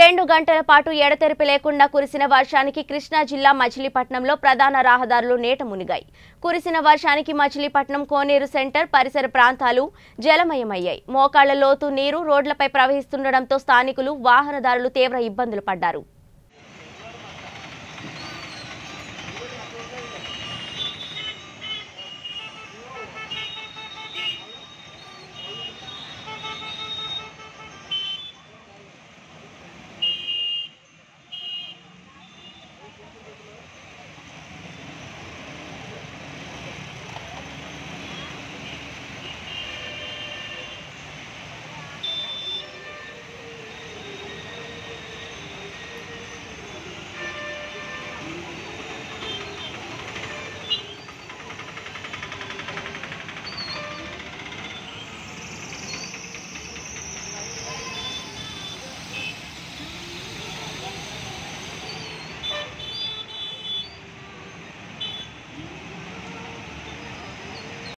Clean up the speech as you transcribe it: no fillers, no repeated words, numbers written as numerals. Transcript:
రెండు గంటల పాటు ఎడతెరిపి లేకుండా కురిసిన వర్షానికి కృష్ణా జిల్లా మచిలీపట్నంలో ప్రధాన రహదారులు నేట మునిగాయి. కురిసిన వర్షానికి మచిలీపట్నం కోనేరు సెంటర్ పరిసర ప్రాంతాలు జలమయమయ్యాయి. మోకాళ్ల లోతు నీరు రోడ్లపై ప్రవహిస్తుండడంతో స్థానికులు వాహనదారులు తీవ్ర ఇబ్బందులు పడ్డారు.